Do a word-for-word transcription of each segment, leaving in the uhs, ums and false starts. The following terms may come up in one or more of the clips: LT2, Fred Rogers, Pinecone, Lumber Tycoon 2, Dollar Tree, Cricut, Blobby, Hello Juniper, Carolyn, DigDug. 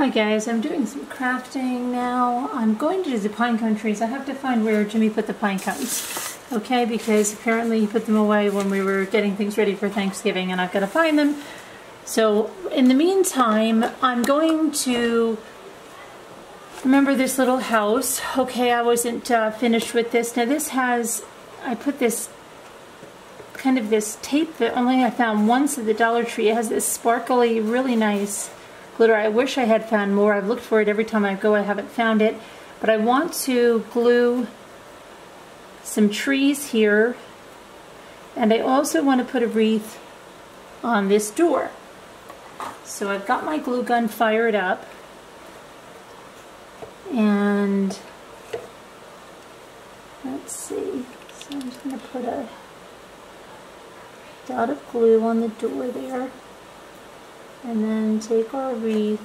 Hi guys, I'm doing some crafting now. I'm going to do the pine cone trees. I have to find where Jimmy put the pine cones, okay, because apparently he put them away when we were getting things ready for Thanksgiving, and I've got to find them. So in the meantime, I'm going to remember this little house. Okay, I wasn't uh, finished with this. Now this has, I put this kind of this tape that only I found once at the Dollar Tree. It has this sparkly, really nice glitter. I wish I had found more. I've looked for it every time I go. I haven't found it. But I want to glue some trees here. And I also want to put a wreath on this door. So I've got my glue gun fired up. And let's see. So I'm just going to put a dot of glue on the door there. And then take our wreath .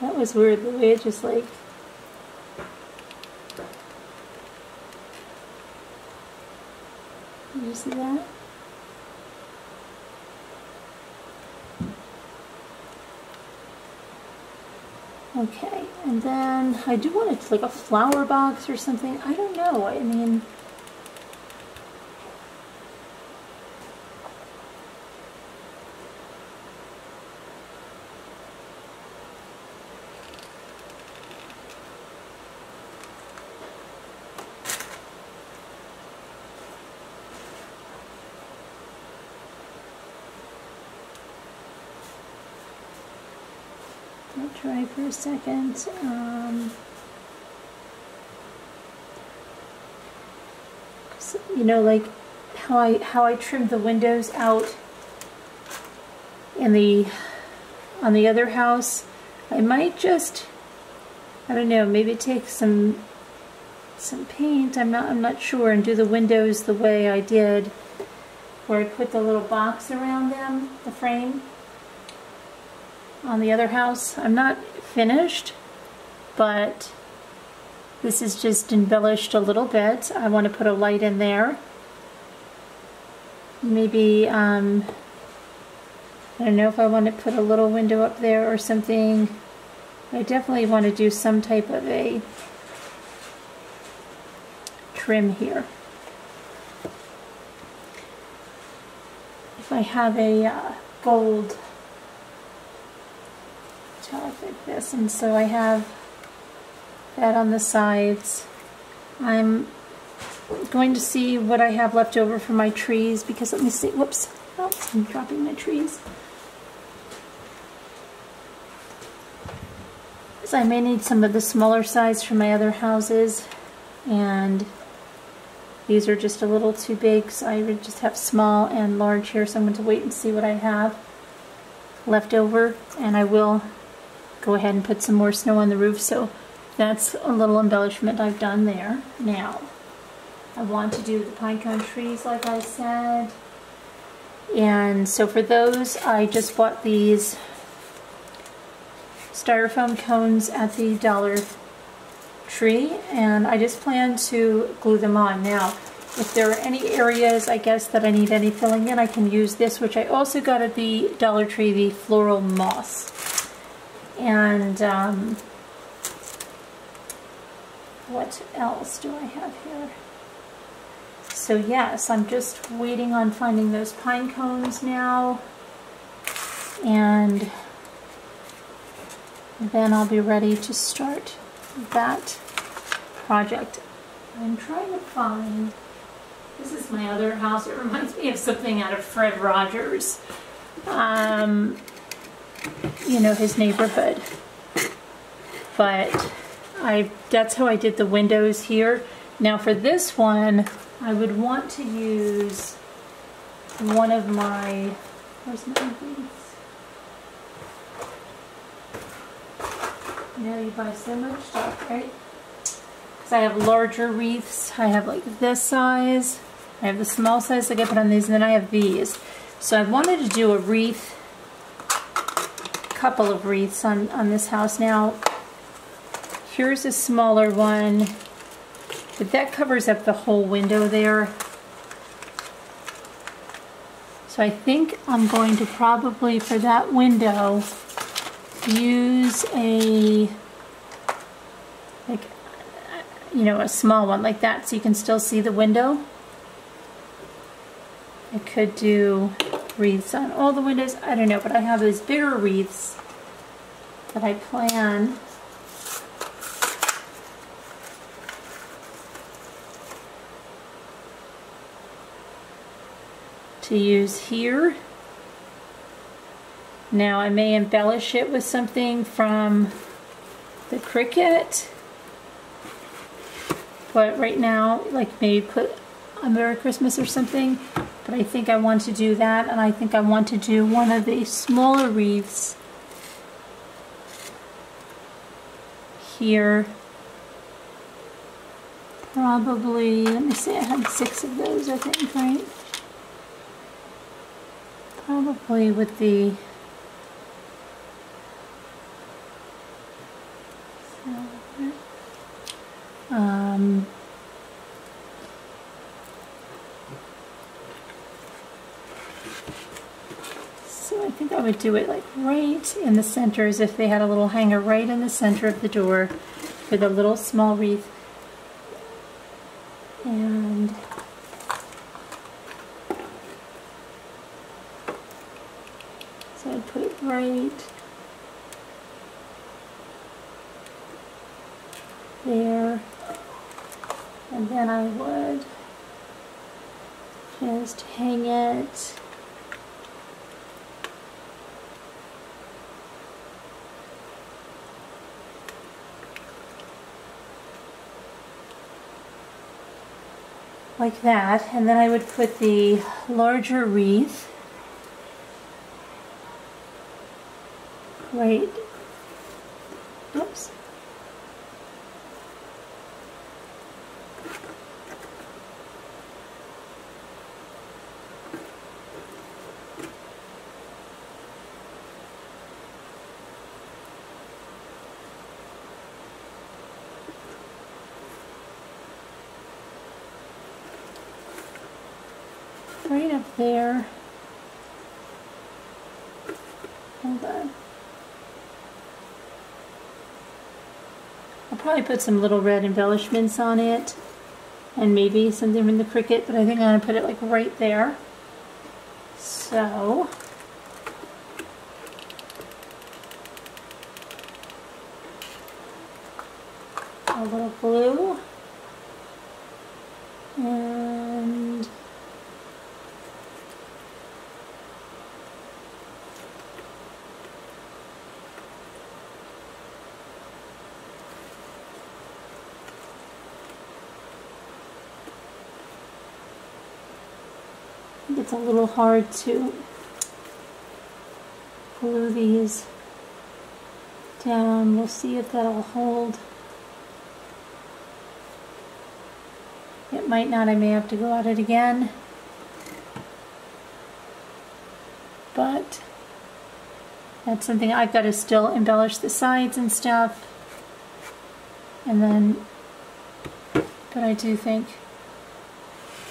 That was weird the way it just like . Did you see that? Okay, and then I do want it to like a flower box or something. I don't know. I mean, I'll try for a second. Um, you know, like how I how I trimmed the windows out in the on the other house. I might just, I don't know, maybe take some some paint. I'm not I'm not sure, and do the windows the way I did, where I put the little box around them, the frame. On the other house. I'm not finished, but this is just embellished a little bit. I want to put a light in there. Maybe, um, I don't know if I want to put a little window up there or something. I definitely want to do some type of a trim here. If I have a uh, gold like this, and so I have that on the sides. I'm going to see what I have left over for my trees, because let me see, whoops, oops, I'm dropping my trees. So I may need some of the smaller size for my other houses, and these are just a little too big, so I would just have small and large here, so I'm going to wait and see what I have left over, and I will go ahead and put some more snow on the roof, so that's a little embellishment I've done there. Now, I want to do the pine cone trees like I said, and so for those, I just bought these styrofoam cones at the Dollar Tree, and I just plan to glue them on. Now, if there are any areas, I guess, that I need any filling in, I can use this, which I also got at the Dollar Tree, the floral moss. And um, what else do I have here? So yes, I'm just waiting on finding those pine cones now, and then I'll be ready to start that project. I'm trying to find, this is my other house, it reminds me of something out of Fred Rogers. Um, you know, his neighborhood, but I that's how I did the windows here. Now for this one, I would want to use one of my, where's my wreaths? You know, you buy so much stuff, right? Because I have larger wreaths, I have like this size, I have the small size I can put on these, and then I have these. So I wanted to do a wreath couple of wreaths on, on this house. Now, here's a smaller one, but that covers up the whole window there. So I think I'm going to probably, for that window, use a, like, you know, a small one like that so you can still see the window. I could do wreaths on all the windows, I don't know, but I have those bigger wreaths that I plan to use here. Now I may embellish it with something from the Cricut, but right now, like maybe put a Merry Christmas or something, but I think I want to do that, and I think I want to do one of the smaller wreaths here. Probably, let me see, I had six of those, I think, right? Probably with the, um, so I think I would do it like right in the center, as if they had a little hanger right in the center of the door for the little small wreath. And so I'd put it right there, and then I would just hang it like that, and then I would put the larger wreath right, oops, right up there. Hold on. I'll probably put some little red embellishments on it, and maybe something from the Cricut, but I think I'm going to put it like right there. So a little blue, and it's a little hard to glue these down. We'll see if that'll hold. It might not. I may have to go at it again. But that's something I've got to still embellish the sides and stuff. And then, but I do think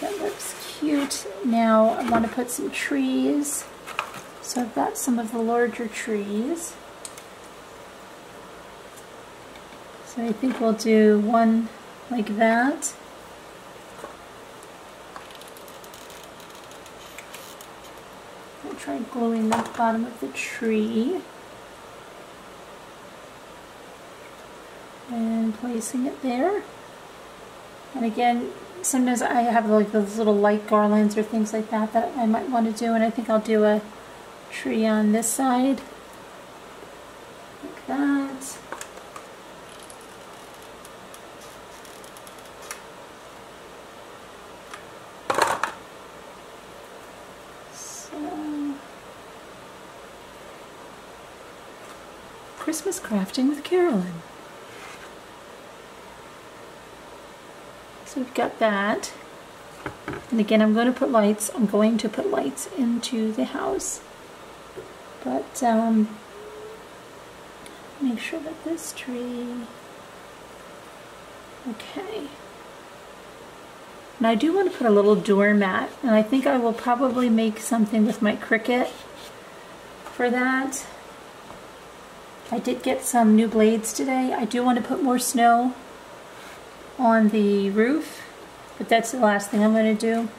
that looks cute. Now I want to put some trees, so I've got some of the larger trees. So I think we'll do one like that. I'll try gluing the bottom of the tree and placing it there. And again, sometimes I have like those little light garlands or things like that that I might want to do, and I think I'll do a tree on this side, like that. So, Christmas crafting with Carolyn. So we've got that, and again I'm going to put lights, I'm going to put lights into the house, but um, make sure that this tree, okay. And I do want to put a little doormat, and I think I will probably make something with my Cricut for that. I did get some new blades today. I do want to put more snow on the roof, but that's the last thing I'm going to do.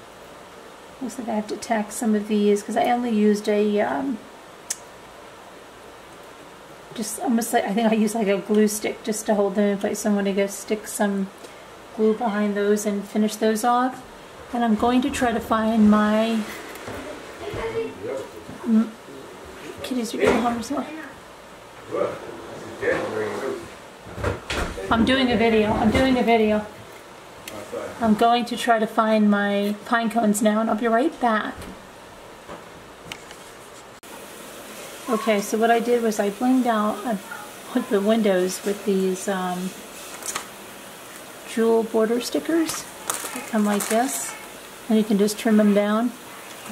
Looks like I have to tack some of these because I only used a, um, just almost like, I think I used like a glue stick just to hold them in place. So I'm going to go stick some glue behind those and finish those off. And I'm going to try to find my, mm, kitties are getting home or something. I'm doing a video. I'm doing a video. I'm going to try to find my pine cones now, and I'll be right back. Okay, so what I did was I blinged out, I put the windows with these um, jewel border stickers. They come like this, and you can just trim them down.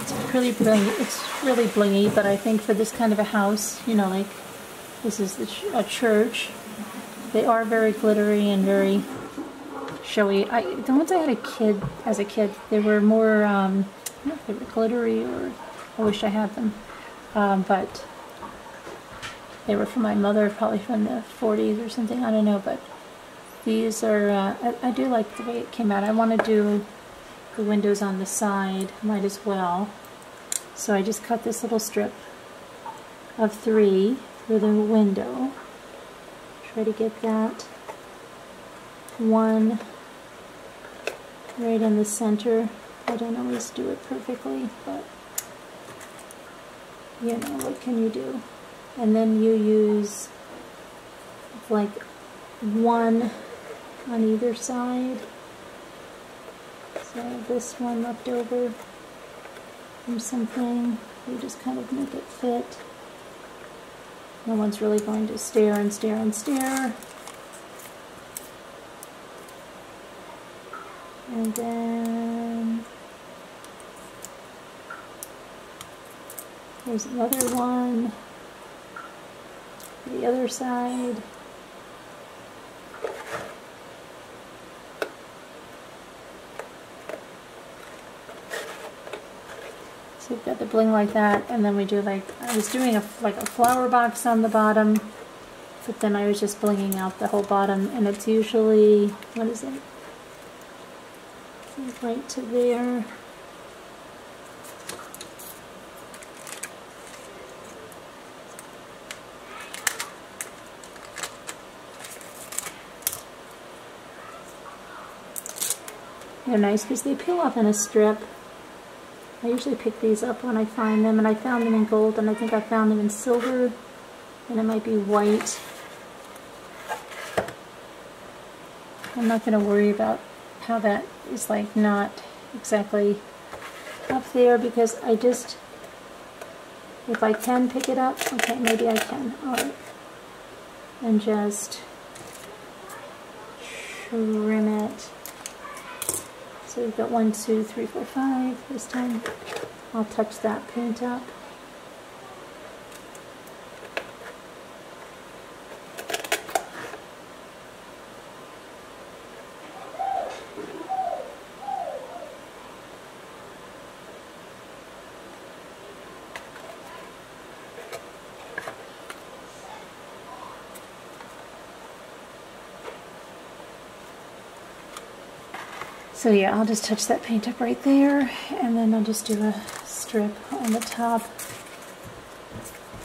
It's really blingy, it's really blingy, but I think for this kind of a house, you know, like this is the ch a church, they are very glittery and very showy. I, the ones I had a kid as a kid, they were more, um, I don't know if they were glittery or I wish I had them, um, but they were from my mother, probably from the forties or something, I don't know, but these are, uh, I, I do like the way it came out. I want to do the windows on the side, might as well. So I just cut this little strip of three for the window, try to get that one right in the center. I don't always do it perfectly, but you know, what can you do? And then you use like one on either side. So this one left over from something, you just kind of make it fit. No one's really going to stare and stare and stare. And then there's another one, the other side. So we've got the bling like that, and then we do like, I was doing a, like a flower box on the bottom, but then I was just blinging out the whole bottom, and it's usually, what is it? Right to there. They're nice because they peel off in a strip. I usually pick these up when I find them, and I found them in gold, and I think I found them in silver, and it might be white. I'm not going to worry about how that is like not exactly up there, because I just, if I can pick it up, okay, maybe I can, alright, and just trim it. So we've got one, two, three, four, five. This time I'll touch that paint up. So yeah, I'll just touch that paint up right there, and then I'll just do a strip on the top.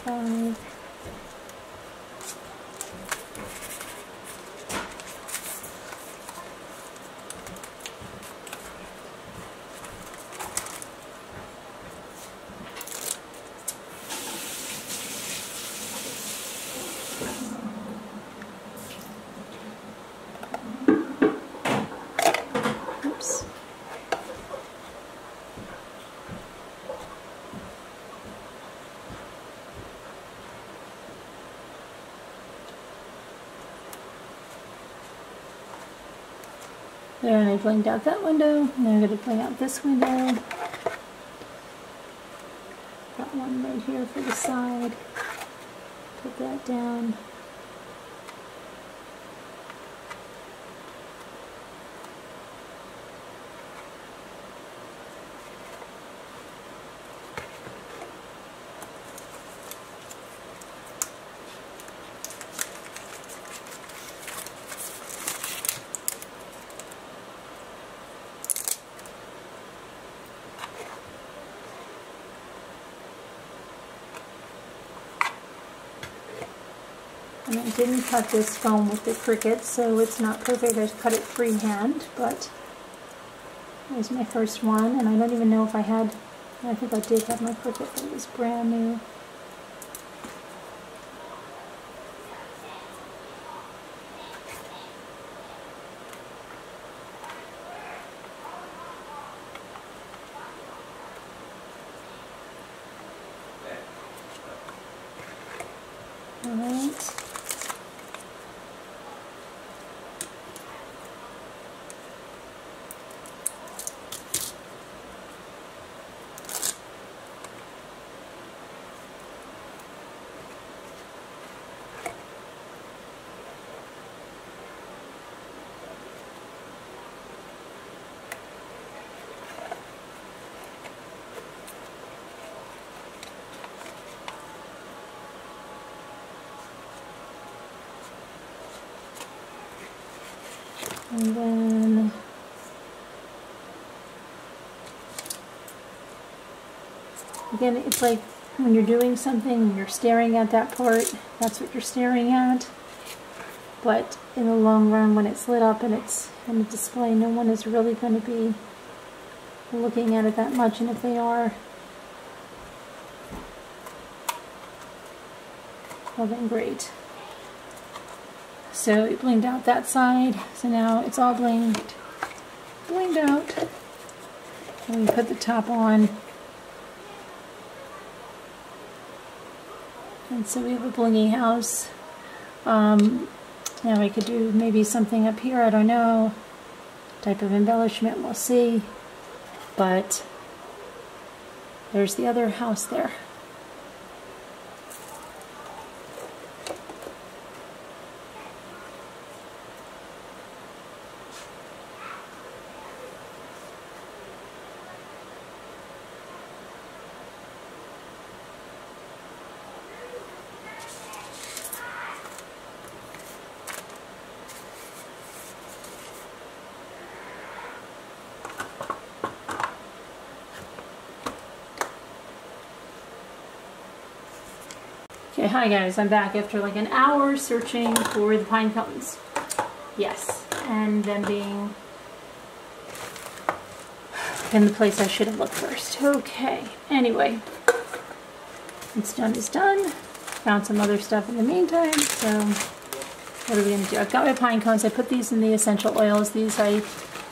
Um, There, and I blinged out that window, and I'm going to bling out this window. Got one right here for the side. Put that down. And I didn't cut this foam with the Cricut, so it's not perfect. I cut it freehand, but it was my first one, and I don't even know if I had, I think I did have my Cricut, but it was brand new. Alright. And then again, it's like when you're doing something and you're staring at that part, that's what you're staring at. But in the long run, when it's lit up and it's on the display, no one is really going to be looking at it that much, and if they are, well then great. So it blinged out that side, so now it's all blinged, blinged out. And we put the top on. And so we have a blingy house. Um, now we could do maybe something up here, I don't know, type of embellishment, we'll see. But there's the other house there. Okay, hi guys, I'm back after like an hour searching for the pine cones. Yes, and them being in the place I should have looked first. Okay, anyway, it's done, it's done. Found some other stuff in the meantime, so what are we gonna do? I've got my pine cones, I put these in the essential oils. These I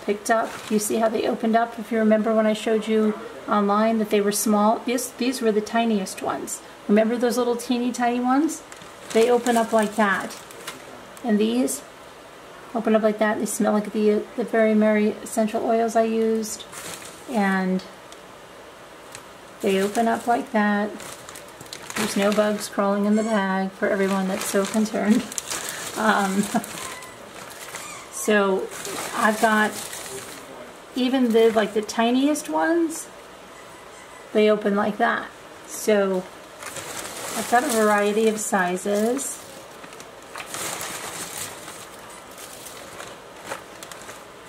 picked up. You see how they opened up? If you remember when I showed you online that they were small, these, these were the tiniest ones. Remember those little teeny tiny ones? They open up like that. And these open up like that. They smell like the, the very merry essential oils I used. And they open up like that. There's no bugs crawling in the bag for everyone that's so concerned. Um, so I've got even the, like the tiniest ones, they open like that. So I've got a variety of sizes.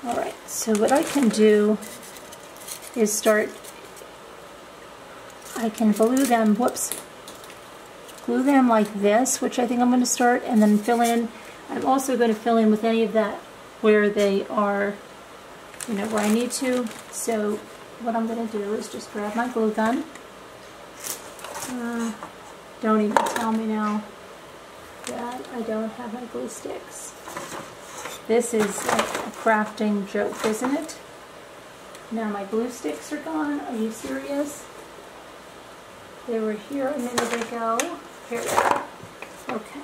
Alright, so what I can do is start, I can glue them, whoops, glue them like this, which I think I'm going to start, and then fill in. I'm also going to fill in with any of that where they are, you know, where I need to. So what I'm going to do is just grab my glue gun. Uh, Don't even tell me now that I don't have my glue sticks. This is a, a crafting joke, isn't it? Now my glue sticks are gone. Are you serious? They were here a minute ago. Here they are. Okay.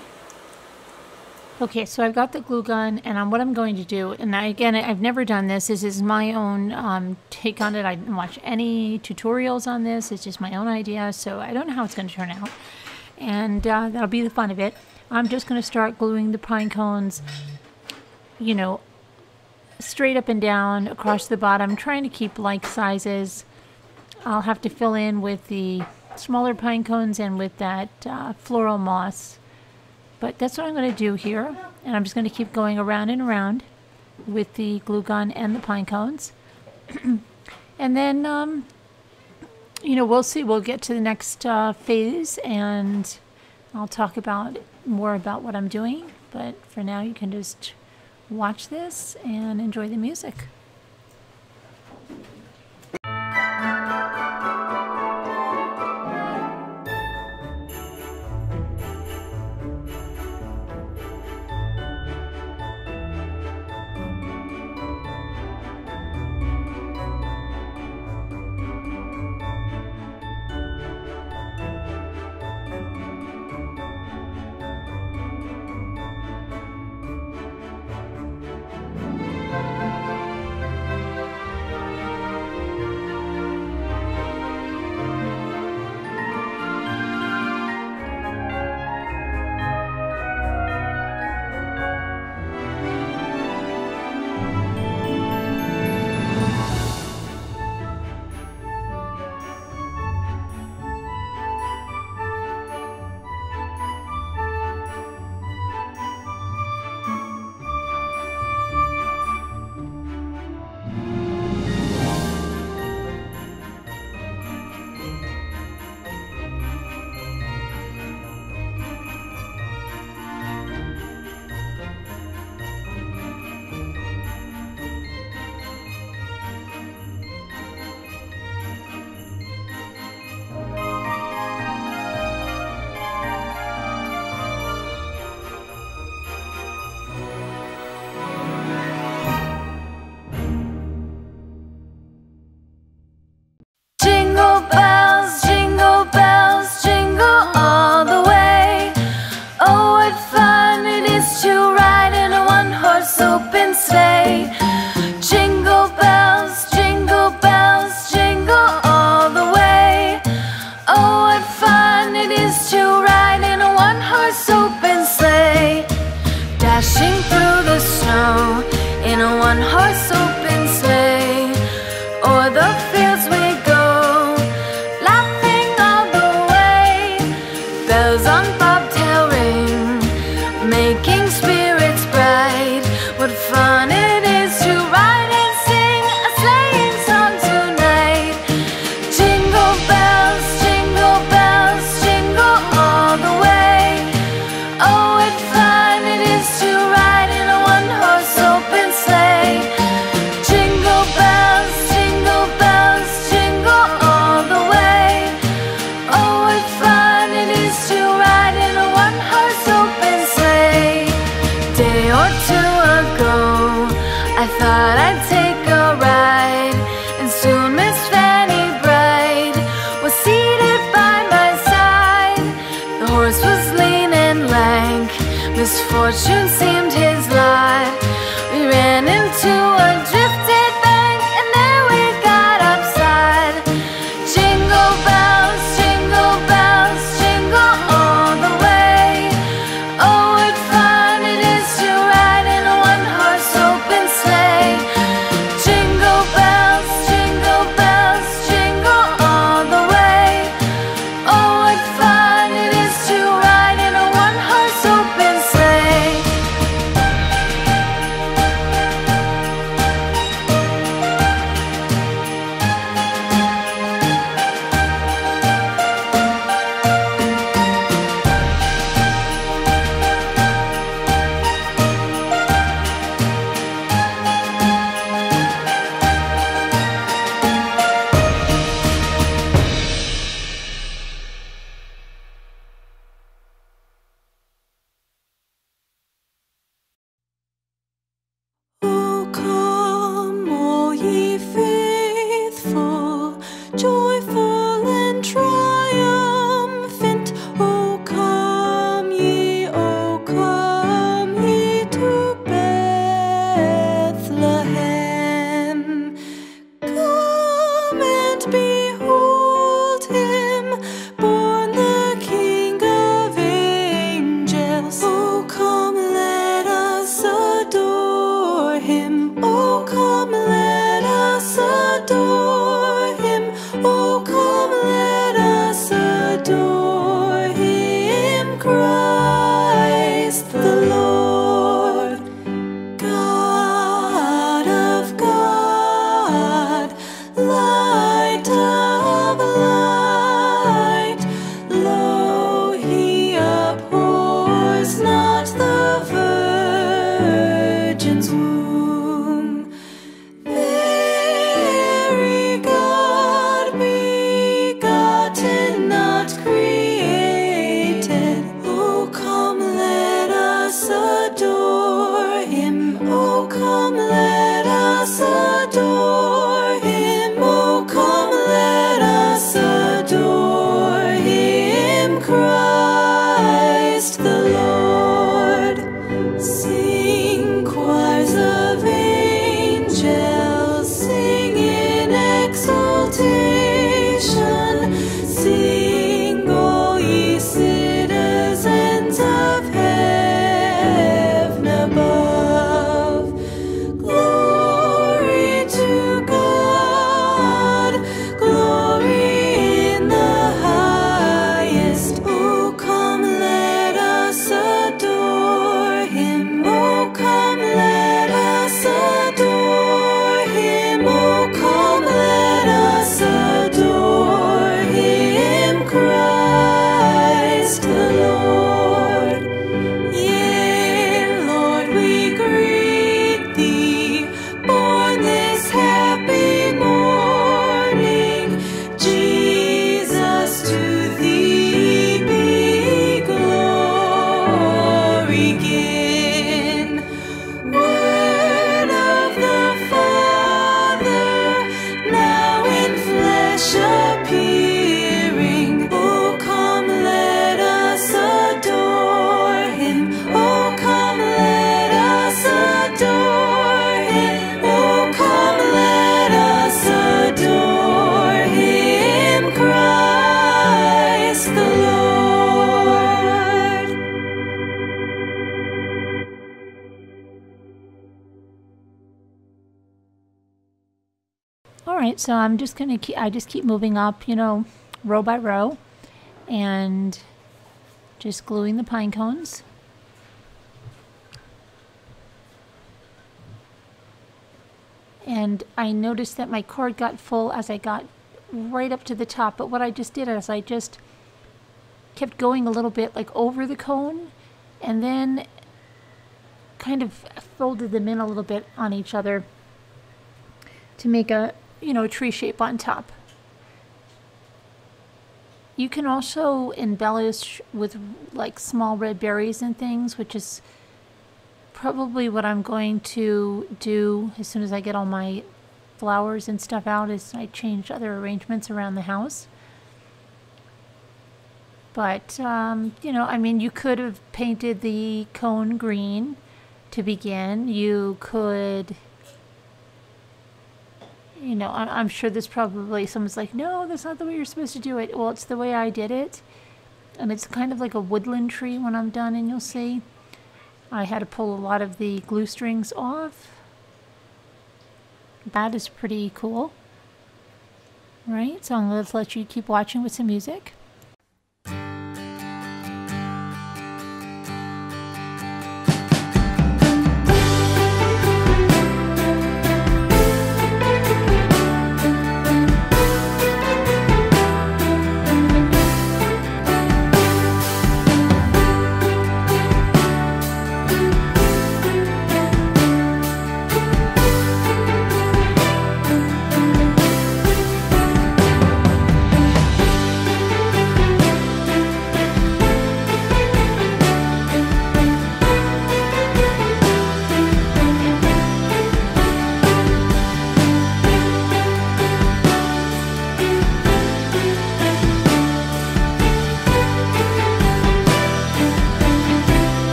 Okay, so I've got the glue gun, and um, what I'm going to do, and I, again, I've never done this. This is my own um, take on it. I didn't watch any tutorials on this. It's just my own idea, so I don't know how it's going to turn out. And uh, that'll be the fun of it. I'm just going to start gluing the pine cones, you know, straight up and down across the bottom, trying to keep like sizes. I'll have to fill in with the smaller pine cones and with that uh, floral moss. But that's what I'm going to do here, and I'm just going to keep going around and around with the glue gun and the pine cones. And then, um, you know, we'll see. We'll get to the next uh, phase, and I'll talk about more about what I'm doing, but for now you can just watch this and enjoy the music. Misfortune seemed his lot. We ran into a drifted bank, and there we got upside. Jingle bells, jingle bells, jingle all the way. Oh, what fun it is to ride in a one-horse open sleigh. Jingle bells, jingle bells, jingle all the way. Oh, what fun it is to ride in a one-horse open sleigh. right, so I'm just gonna keep, I just keep moving up, you know, row by row, and just gluing the pine cones. And I noticed that my cord got full as I got right up to the top, but what I just did is I just kept going a little bit like over the cone, and then kind of folded them in a little bit on each other to make a, you know, a tree shape on top. You can also embellish with like small red berries and things, which is probably what I'm going to do as soon as I get all my flowers and stuff out, is I change other arrangements around the house. But, um, you know, I mean, you could have painted the cone green to begin. You could, you know, I, I'm sure there's probably someone's like, no, that's not the way you're supposed to do it. Well, it's the way I did it. And it's kind of like a woodland tree when I'm done, and you'll see. I had to pull a lot of the glue strings off. That is pretty cool. Right, so I'm going to let you keep watching with some music.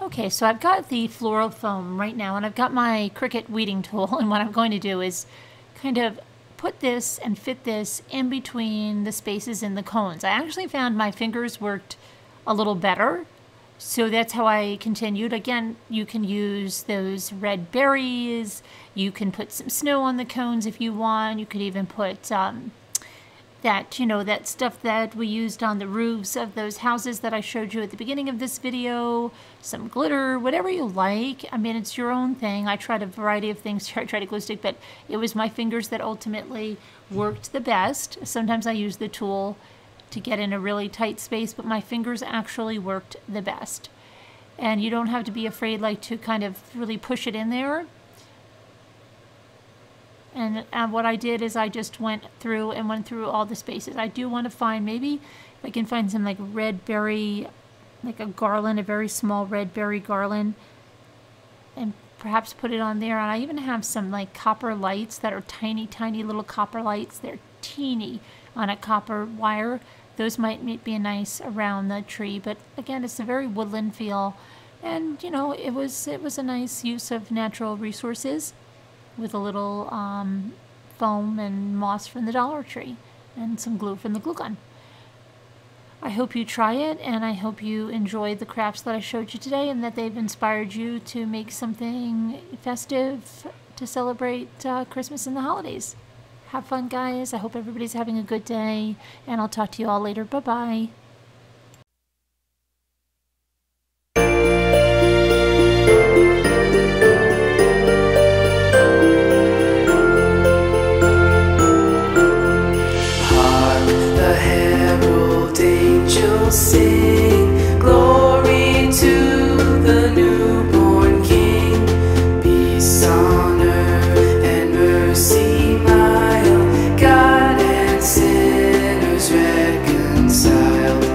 Okay, so I've got the floral foam right now, and I've got my Cricut weeding tool, and what I'm going to do is kind of put this and fit this in between the spaces in the cones. I actually found my fingers worked a little better, so that's how I continued. Again, you can use those red berries, you can put some snow on the cones if you want, you could even put um, that, you know, that stuff that we used on the roofs of those houses that I showed you at the beginning of this video, some glitter, whatever you like. I mean, it's your own thing. I tried a variety of things. I tried a glue stick, but it was my fingers that ultimately worked the best. Sometimes I use the tool to get in a really tight space, but my fingers actually worked the best. And you don't have to be afraid, like, to kind of really push it in there. And uh, what I did is I just went through and went through all the spaces. I do want to find, maybe if I can find some like red berry, like a garland, a very small red berry garland, and perhaps put it on there. And I even have some like copper lights that are tiny, tiny little copper lights. They're teeny on a copper wire Those might be nice around the tree, but again, it's a very woodland feel. And, you know, it was it was a nice use of natural resources with a little um, foam and moss from the Dollar Tree and some glue from the glue gun. I hope you try it, and I hope you enjoyed the crafts that I showed you today, and that they've inspired you to make something festive to celebrate uh, Christmas and the holidays. Have fun, guys. I hope everybody's having a good day, and I'll talk to you all later. Bye-bye. Sing glory to the newborn King, peace on earth and mercy mild, God and sinners reconciled.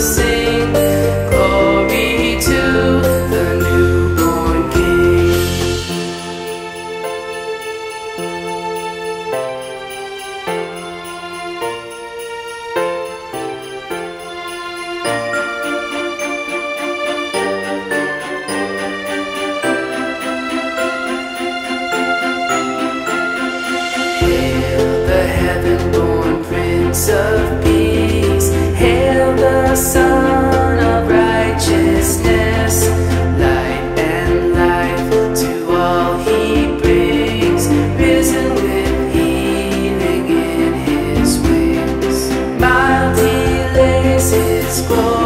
sing, glory to the newborn King. Hail the heaven-born Prince of Peace, the Son of Righteousness, light and life to all he brings, risen with healing in his wings, mild he lays his glory.